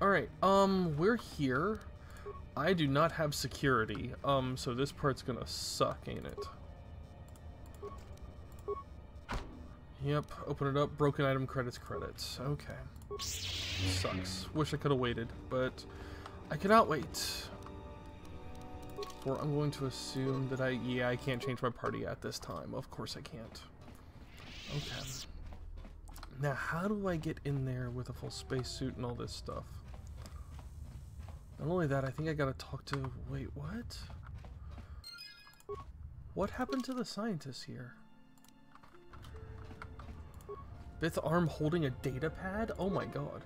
Alright, we're here. I do not have security, so this part's gonna suck, ain't it? Yep, open it up, broken item credits. Okay. Sucks. Wish I could have waited, but I cannot wait. Or I'm going to assume that I can't change my party at this time. Of course I can't. Okay. Now, how do I get in there with a full spacesuit and all this stuff? Not only that, I think I gotta talk to... Wait, what? What happened to the scientists here? Bith Arm holding a data pad? Oh my god.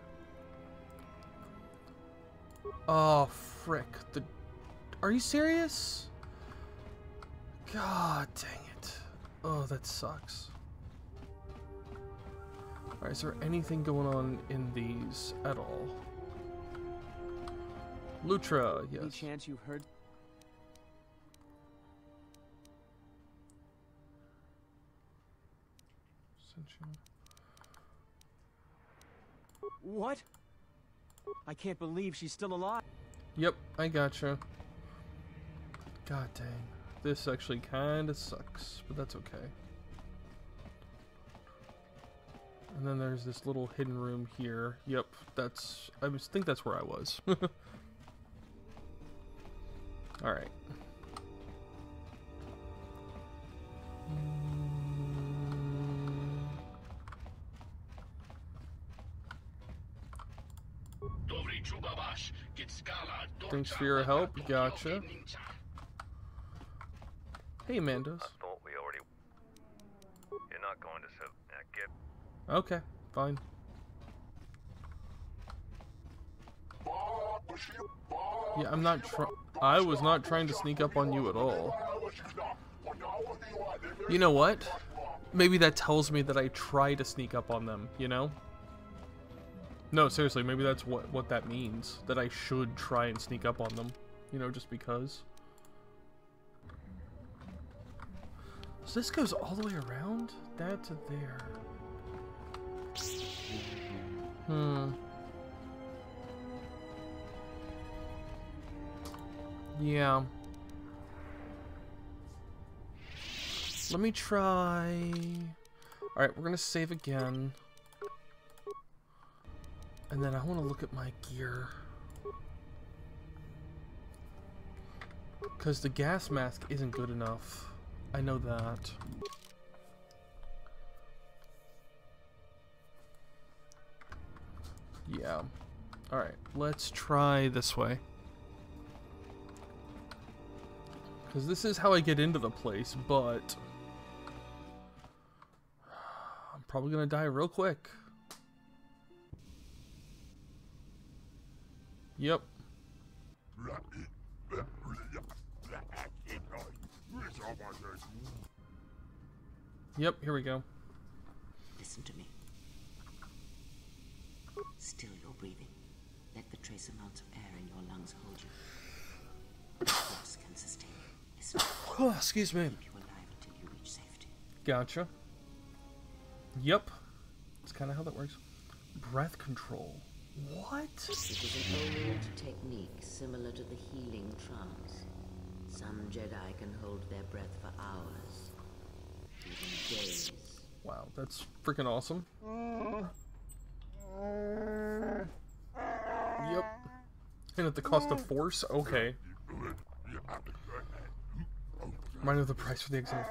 Oh, frick. Are you serious? God dang it. Oh, that sucks. Alright, is there anything going on in these at all? Lutra, yes. Any chance you've heard? What? I can't believe she's still alive. Yep, I gotcha. God dang. This actually kinda sucks, but that's okay. And then there's this little hidden room here. Yep, that's... I think that's where I was. Alright. Thanks for your help. Gotcha. Hey, Mandos. You're not going to get... Okay, fine. Yeah, I'm not I was not trying to sneak up on you at all. You know what? Maybe that tells me that I try to sneak up on them, you know? No, seriously, maybe that's what that means. That I should try and sneak up on them. You know, just because. So this goes all the way around? That to there. Hmm. Yeah. Let me try... Alright, we're gonna save again. And then I want to look at my gear. Because the gas mask isn't good enough. I know that. Yeah. Alright, let's try this way. Because this is how I get into the place, but... I'm probably going to die real quick. Yep. Yep, here we go. Listen to me. Still your breathing. Let the trace amounts of air in your lungs hold you. The force can sustain you. Oh, excuse me. Keep you alive until you reach safety. Gotcha. Yep. That's kind of how that works. Breath control. What? It is an old technique similar to the healing trance. Some Jedi can hold their breath for hours, even days. Wow, that's freaking awesome. Yep. And at the cost of force? Okay. Mind of the price for the exhaust.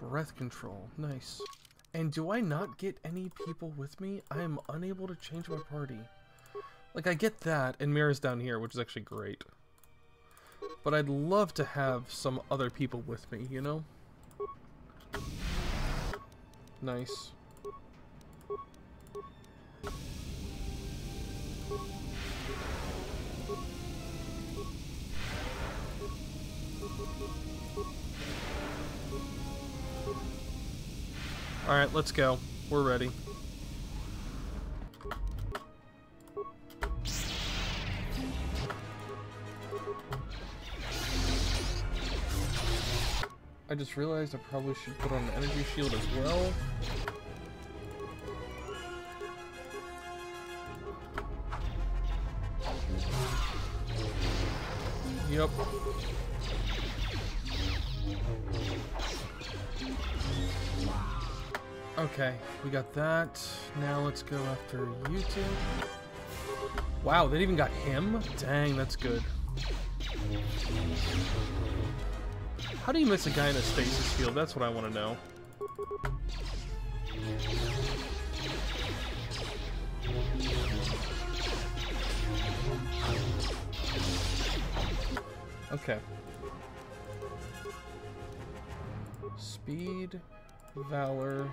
Breath control. Nice. And do I not get any people with me? I am unable to change my party. Like, I get that, and Mira's down here, which is actually great. But I'd love to have some other people with me, you know? Nice. Alright, let's go. We're ready. I just realized I probably should put on the energy shield as well. Yep. Okay, we got that. Now let's go after you two. Wow, that even got him? Dang, that's good. How do you miss a guy in a stasis field? That's what I want to know. Okay. Speed, valor,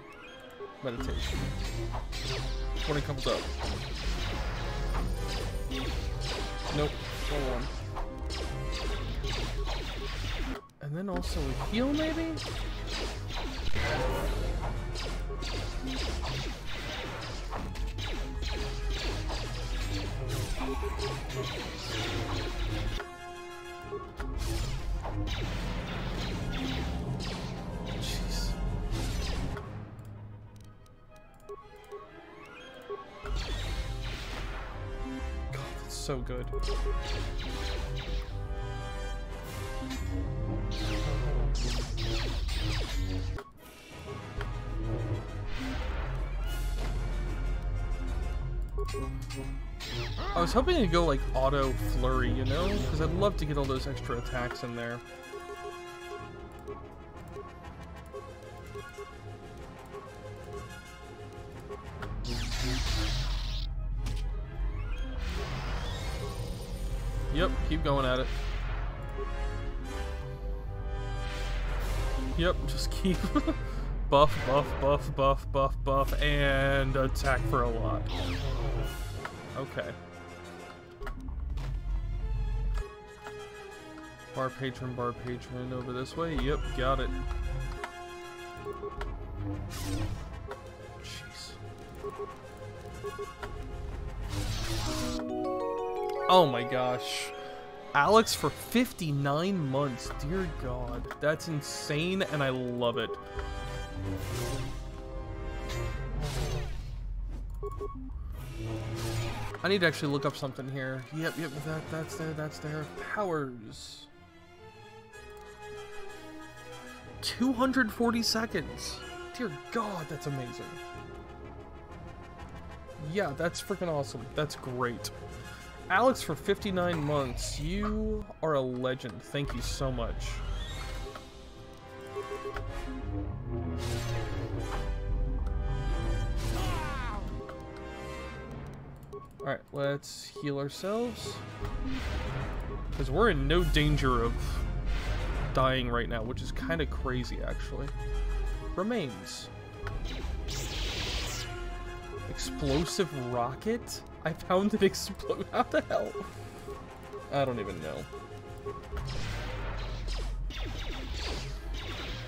meditation. When it comes up. Nope, go on. And then also a heal, maybe? Jeez. God, that's so good. I was hoping to go like auto flurry, you know, because I'd love to get all those extra attacks in there. Yep, keep going at it. Yep, just keep buff, buff, buff, buff, buff, buff, and attack for a lot. Okay. Bar patron over this way. Yep, got it. Jeez. Oh my gosh. Alex for 59 months. Dear God. That's insane, and I love it. I need to actually look up something here. Yep, yep, that's there, that's there. Powers. 240 seconds. Dear God, that's amazing. Yeah, that's freaking awesome. That's great. Alex for 59 months. You are a legend. Thank you so much. Alright, let's heal ourselves. Because we're in no danger of dying right now, which is kind of crazy, actually. Remains. Explosive rocket? I found an explosive. How the hell? I don't even know.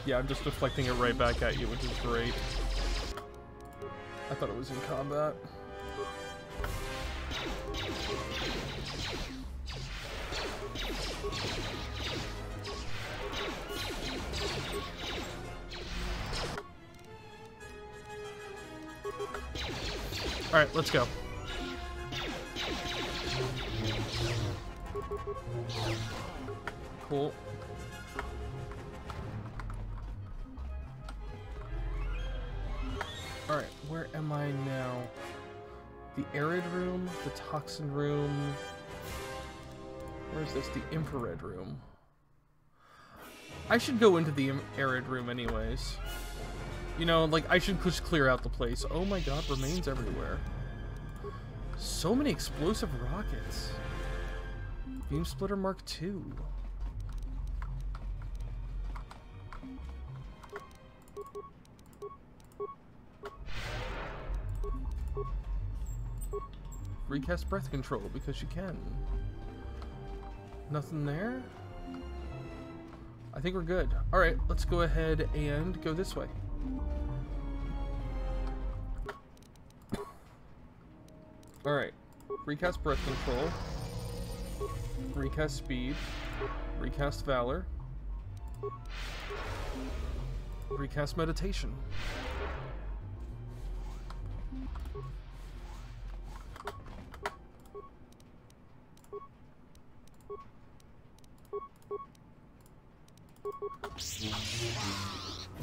Yeah, I'm just deflecting it right back at you, which is great. I thought it was in combat. All right, let's go. Cool. All right, where am I now? The arid room, the toxin room. Where is this? The infrared room. I should go into the arid room anyways. You know, like, I should just clear out the place. Oh my God, remains everywhere. So many explosive rockets. Beam splitter Mark II. Recast breath control because you can. Nothing there? I think we're good. All right, let's go ahead and go this way. All right, recast breath control, recast speed, recast valor, Recast meditation.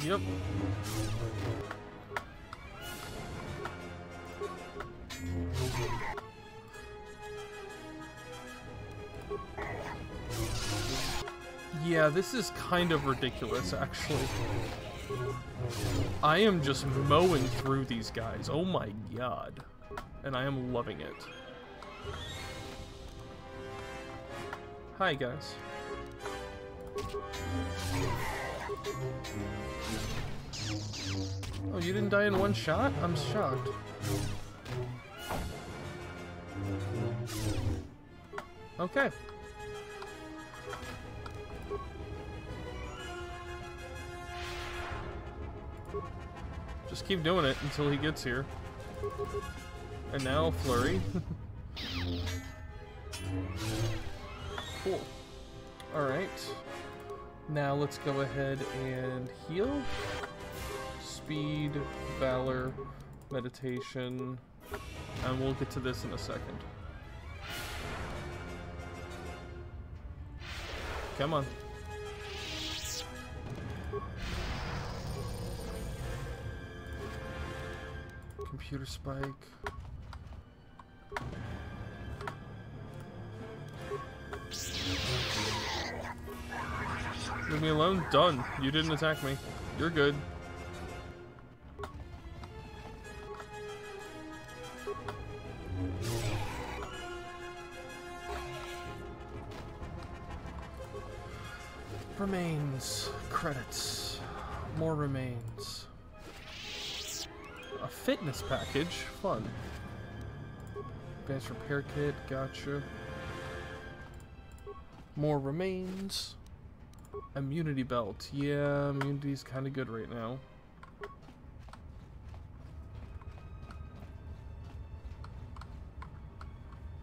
Yep. Yeah, this is kind of ridiculous, actually. I am just mowing through these guys. Oh my god. And I am loving it. Hi, guys. Oh, you didn't die in one shot? I'm shocked. Okay. Just keep doing it until he gets here. And now, flurry. Cool. Alright. Now let's go ahead and heal. Speed, valor, meditation, and we'll get to this in a second. Come on. Computer spike. Leave me alone. Done. You didn't attack me. You're good. Remains. Credits. More remains. A fitness package. Fun. Advanced repair kit. Gotcha. More remains. Immunity belt. Yeah, immunity's kind of good right now.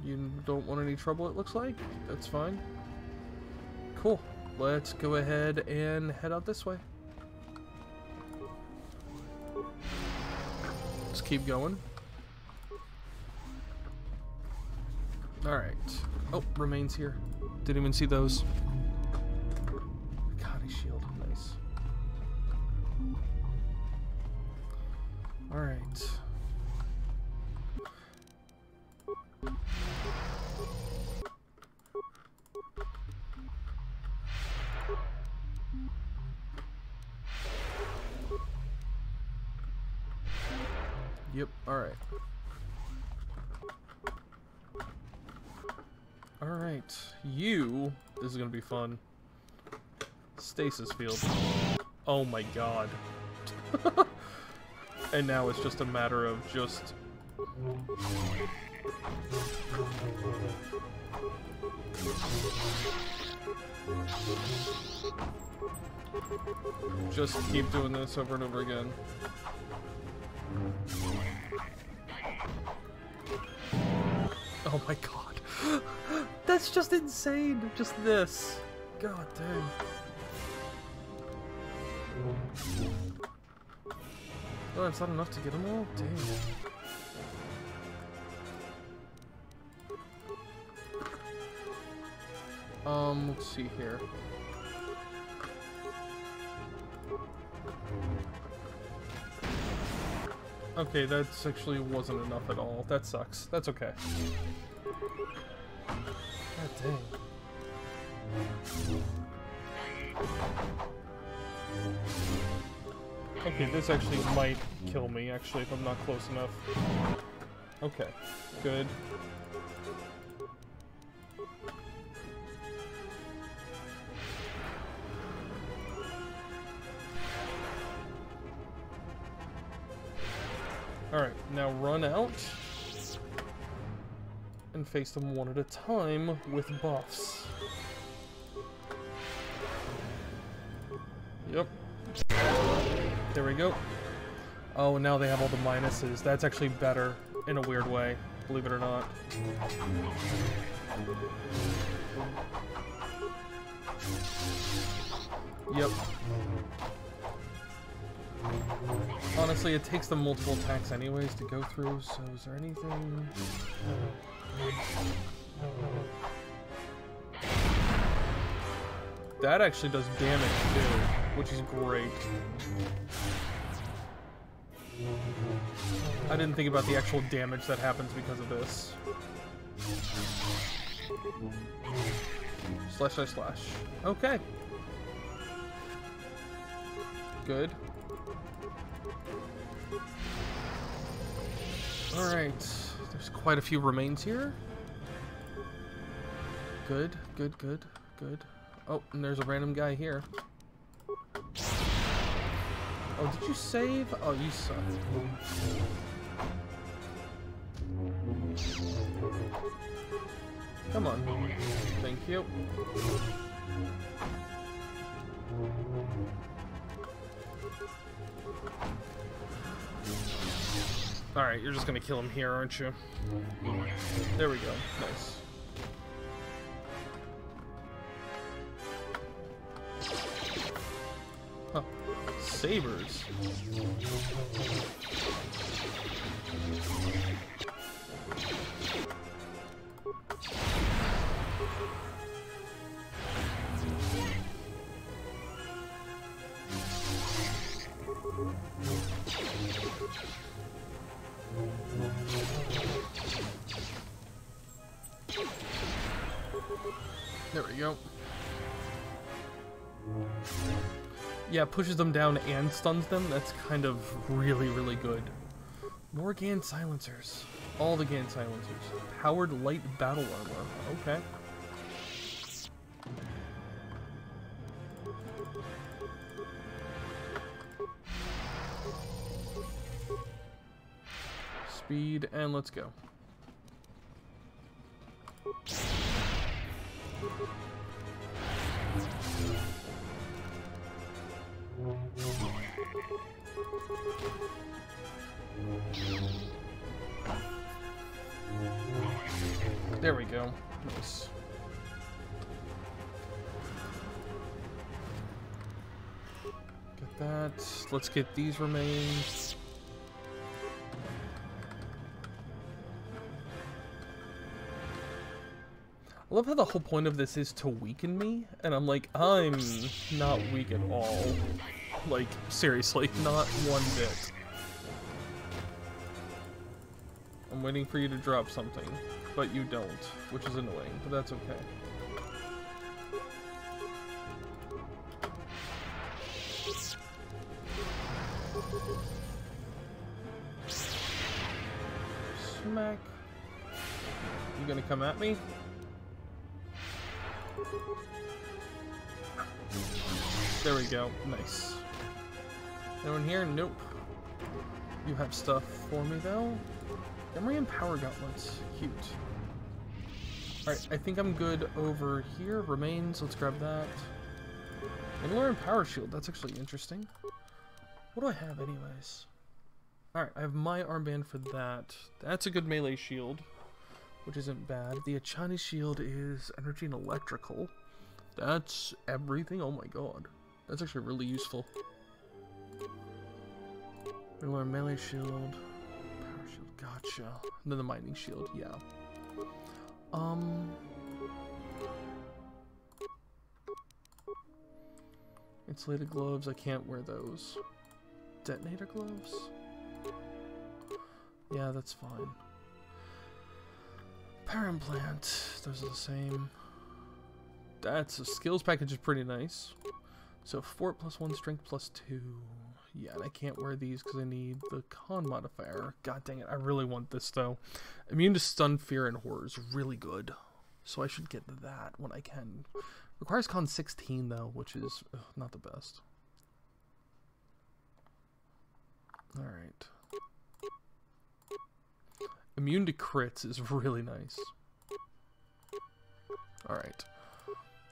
You don't want any trouble, it looks like. That's fine. Cool. Let's go ahead and head out this way. Let's keep going. Alright. Oh, remains here. Didn't even see those. Achani shield, nice. Alright. Yep, alright. Alright, you. This is gonna be fun. Stasis field. Oh my god. And now it's just a matter of just... just keep doing this over and over again. Oh my god. That's just insane. Just this. God dang. Oh, it's not enough to get them all? Damn. Let's see here. Okay, that actually wasn't enough at all. That sucks. That's okay. God dang. Okay, this actually might kill me, actually, if I'm not close enough. Okay, good. Alright, now run out and face them one at a time with buffs. Yep. There we go. Oh, now they have all the minuses. That's actually better in a weird way, believe it or not. Yep. honestly, it takes them multiple attacks anyways to go through, so is there anything... That actually does damage too, which is great. I didn't think about the actual damage that happens because of this. Slash, slash, slash. Okay. Good. Alright. There's quite a few remains here. Good, good, good, good. Oh, and there's a random guy here. Oh, did you save? Oh, you suck. Come on. Thank you. Alright, you're just gonna kill him here, aren't you? There we go. Nice. Huh. Sabers. There we go. Yeah, pushes them down and stuns them. That's kind of really, really good. More Gan silencers. All the Gan silencers. Powered light battle armor. Okay. Speed and let's go. There we go. Nice. Get that. Let's get these remains. I love how the whole point of this is to weaken me, and I'm like, I'm not weak at all. Like, seriously, not one bit. I'm waiting for you to drop something, but you don't, which is annoying, but that's okay. Smack. You gonna come at me? There we go. Nice. Anyone here? Nope. You have stuff for me, though. Emery and power gauntlets. Cute. Alright, I think I'm good over here. Remains. Let's grab that. Emery and power shield. That's actually interesting. What do I have, anyways? Alright, I have my armband for that. That's a good melee shield, which isn't bad. The Achani shield is energy and electrical. That's everything. Oh my god. That's actually really useful. Regular melee shield, power shield, gotcha. And then the mining shield, yeah. Insulated gloves, I can't wear those. Detonator gloves? Yeah, that's fine. Power implant, those are the same. That's a skills package is pretty nice. So fort +1, strength +2. Yeah, and I can't wear these because I need the con modifier. God dang it, I really want this though. Immune to stun, fear, and horror is really good. So I should get that when I can. Requires con 16 though, which is not the best. Alright. Immune to crits is really nice. Alright.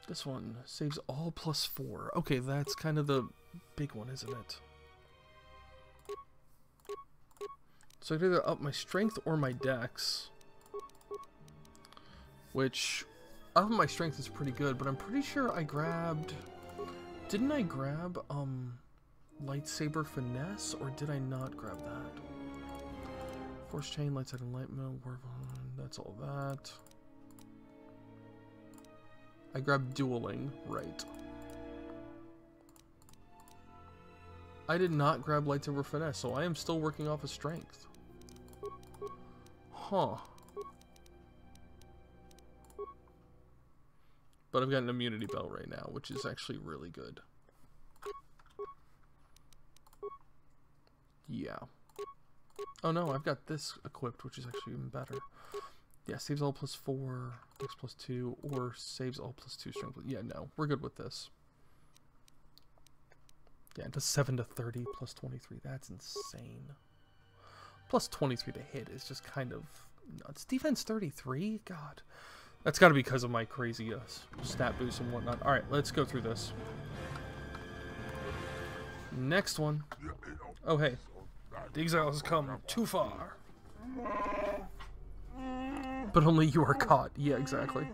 This one saves all +4. Okay, that's kind of the big one, isn't it? So I could either up my strength or my dex. Which, up my strength is pretty good, but I'm pretty sure I grabbed... Didn't I grab, Lightsaber finesse, or did I not grab that? Force chain, lightsaber enlightenment, war vine, that's all that. I grabbed dueling, right. I did not grab lightsaber finesse, so I am still working off of strength. Huh. But I've got an immunity belt right now, which is actually really good. Yeah. Oh no, I've got this equipped, which is actually even better. Yeah, saves all plus 4, X plus 2, or saves all plus 2 strength. Yeah, no, we're good with this. Yeah, it does 7 to 30, plus 23. That's insane. Plus 23 to hit is just kind of nuts. Defense 33? God. That's got to be because of my crazy stat boost and whatnot. All right, let's go through this. Next one. Oh, hey. The exile has come too far. But only you are caught. Yeah, exactly.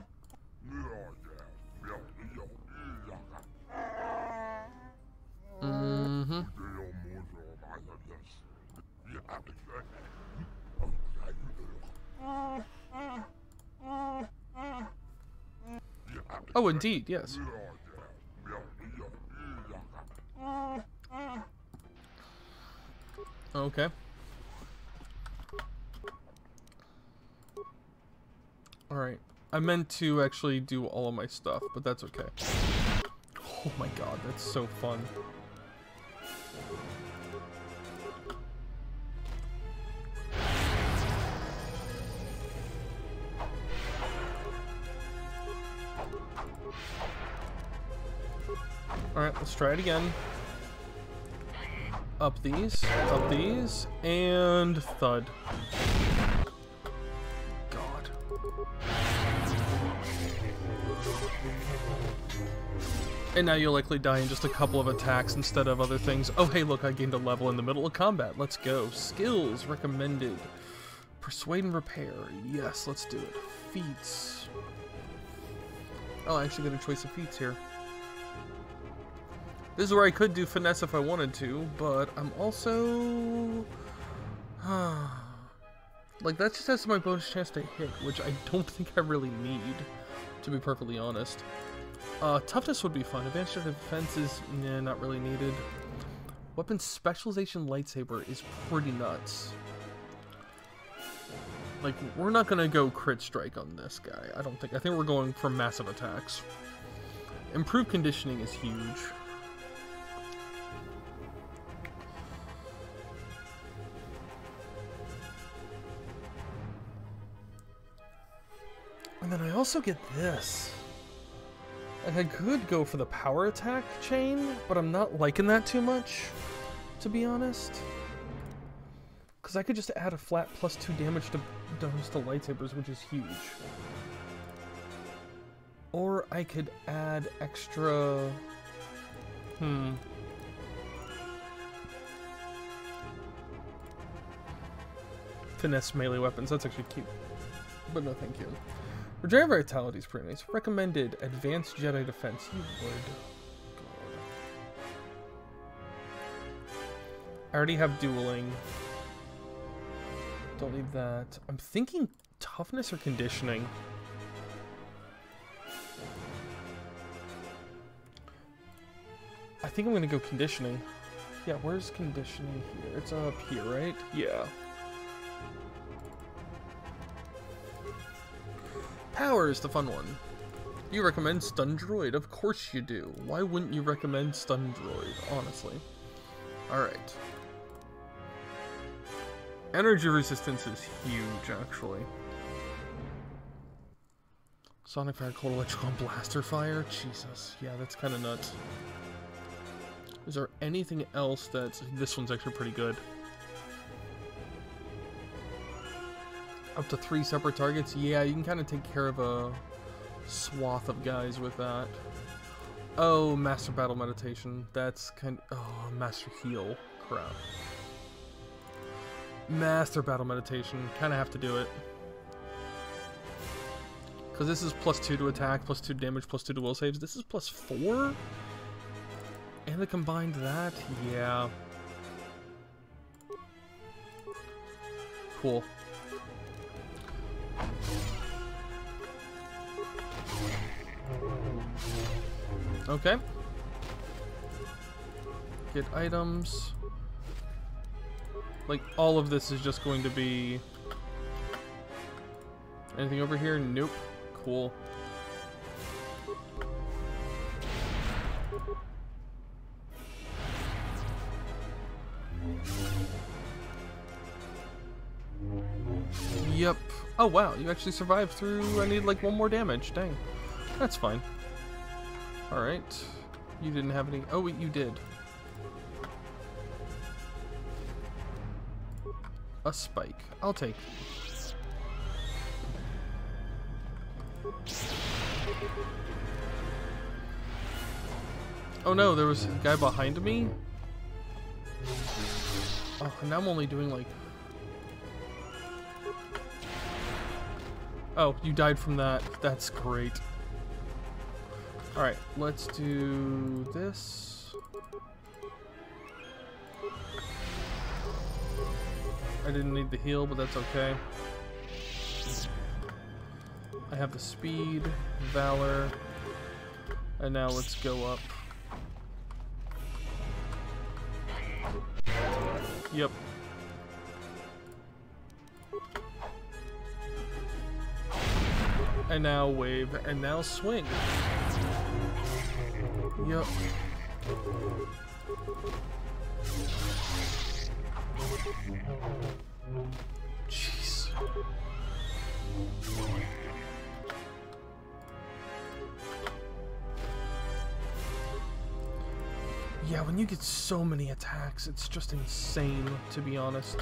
Mm-hmm. Oh, indeed, yes. Okay. Alright. I meant to actually do all of my stuff, but that's okay. Oh my god, that's so fun. Alright, let's try it again. Up these, and thud. God. And now you'll likely die in just a couple of attacks instead of other things. Oh hey look, I gained a level in the middle of combat. Let's go. Skills recommended. Persuade and repair. Yes, let's do it. Feats. Oh, I actually got a choice of feats here. This is where I could do finesse if I wanted to, but I'm also... like, that just has my bonus chance to hit, which I don't think I really need, to be perfectly honest. Toughness would be fun. Advanced defense is not really needed. Weapon specialization lightsaber is pretty nuts. Like, we're not going to go crit strike on this guy, I don't think. I think we're going for massive attacks. Improved conditioning is huge. And then I also get this. Like, I could go for the power attack chain, but I'm not liking that too much, to be honest. Because I could just add a flat plus 2 damage to lightsabers, which is huge. Or I could add extra... Finesse melee weapons, that's actually cute. But no thank you. Regenerative Vitality is pretty nice. Recommended Advanced Jedi Defense. You would. God. I already have dueling. Don't need that. I'm thinking toughness or conditioning. I think I'm going to go conditioning. Yeah, where's conditioning here? It's up here, right? Yeah. Power is the fun one. You recommend stun droid? Of course you do. Why wouldn't you recommend stun droid, honestly? Alright. Energy resistance is huge, actually. Sonic fire, cold electrical, and blaster fire? Jesus. Yeah, that's kind of nuts. Is there anything else that's... This one's actually pretty good. Up to 3 separate targets? Yeah, you can kind of take care of a swath of guys with that. Oh, master battle meditation. That's kind of... Oh, master heal. Crap. Master battle meditation. Kind of have to do it. Because this is plus 2 to attack, plus 2 damage, plus 2 to will saves. This is plus 4? And the combined that? Yeah. Cool. Okay. Get items. Like, all of this is just going to be... Anything over here? Nope. Cool. Yep. Oh wow, you actually survived through... I need like one more damage. Dang. That's fine. Alright. You didn't have any... Oh, wait, you did. A spike. I'll take. Oh no, there was a guy behind me? Oh, and now I'm only doing like... Oh, you died from that. That's great. Alright, let's do this. I didn't need the heal, but that's okay. I have the speed, valor, and now let's go up. Yep. And now wave, and now swing. Yep. Jeez. Yeah, when you get so many attacks, it's just insane, to be honest.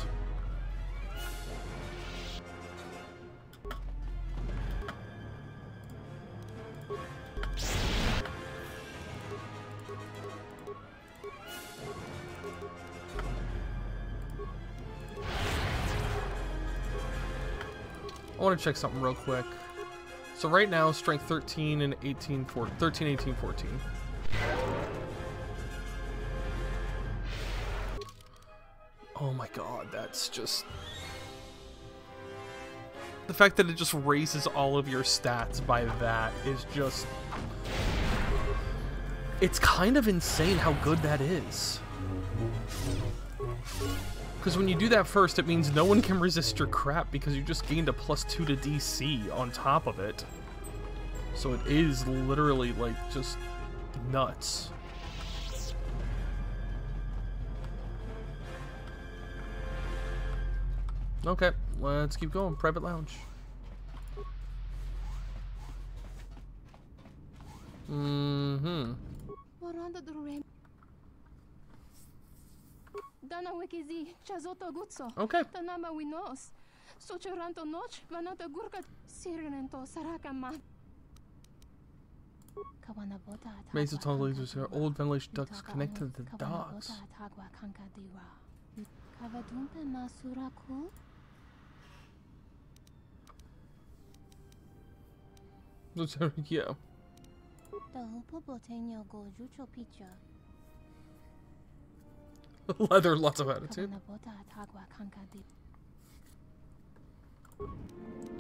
I want to check something real quick. So right now, strength 13 and 18, 13, 18, 14. Oh my god, that's just... The fact that it just raises all of your stats by that is just... It's kind of insane how good that is. Because when you do that first, it means no one can resist your crap because you just gained a +2 to DC on top of it. So it is literally, like, just nuts. Okay, let's keep going. Private lounge. Mm-hmm. Okay. Maze of tunnel leads to old ventilation ducts connected to the docks. Yeah. Leather, lots of attitude.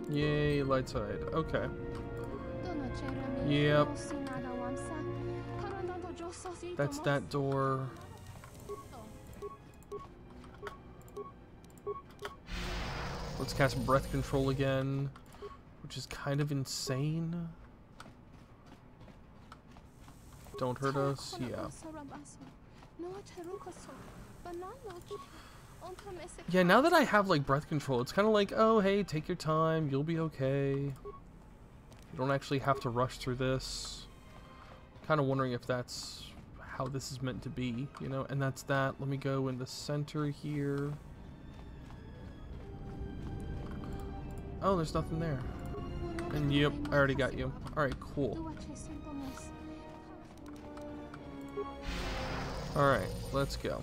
Yay, light side. Okay. Yep. That's that door. Let's cast breath control again, which is kind of insane. Don't hurt us. Yeah. Yeah, now that I have like breath control, it's kind of like, oh hey, take your time, you'll be okay. You don't actually have to rush through this. Kind of wondering if that's how this is meant to be, you know? And that's that. Let me go in the center here. Oh, there's nothing there. And yep, I already got you. Alright, cool. Alright, let's go.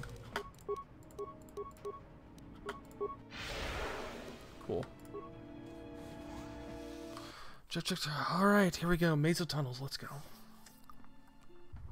Cool. Alright, here we go. Maze of tunnels, let's go.